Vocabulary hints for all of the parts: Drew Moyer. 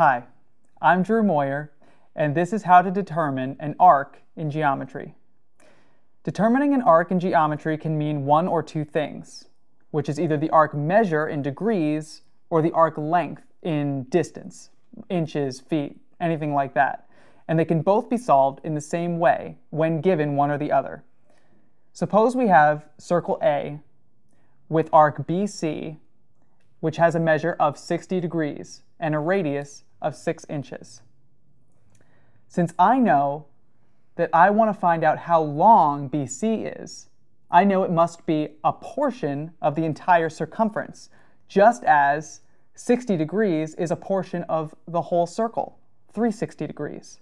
Hi, I'm Drew Moyer, and this is how to determine an arc in geometry. Determining an arc in geometry can mean one or two things, which is either the arc measure in degrees or the arc length in distance, inches, feet, anything like that. And they can both be solved in the same way when given one or the other. Suppose we have circle A with arc BC, which has a measure of 60 degrees and a radius of 6 inches. Since I know that I want to find out how long BC is, I know it must be a portion of the entire circumference, just as 60 degrees is a portion of the whole circle, 360 degrees.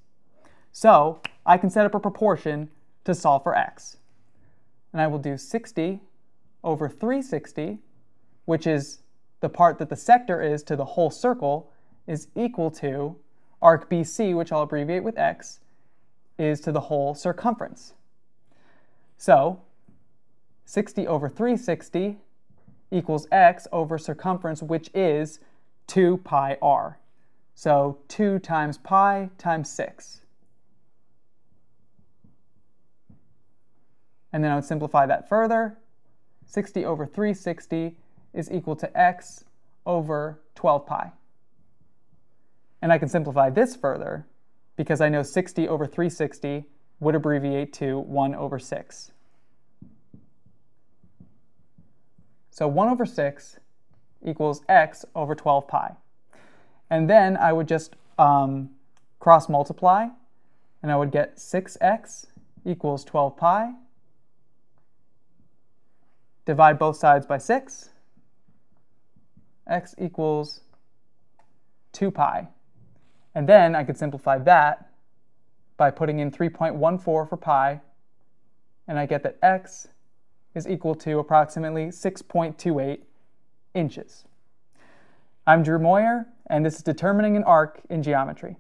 So I can set up a proportion to solve for x. And I will do 60 over 360, which is the part that the sector is to the whole circle, is equal to arc BC, which I'll abbreviate with x, is to the whole circumference. So 60 over 360 equals x over circumference, which is 2 pi r. So 2 times pi times 6. And then I would simplify that further. 60 over 360 is equal to x over 12 pi. And I can simplify this further because I know 60 over 360 would abbreviate to 1 over 6. So 1 over 6 equals x over 12 pi. And then I would just cross multiply, and I would get 6x equals 12 pi. Divide both sides by 6. X equals 2 pi. And then I could simplify that by putting in 3.14 for pi, and I get that x is equal to approximately 6.28 inches. I'm Drew Moyer, and this is Determining an Arc in Geometry.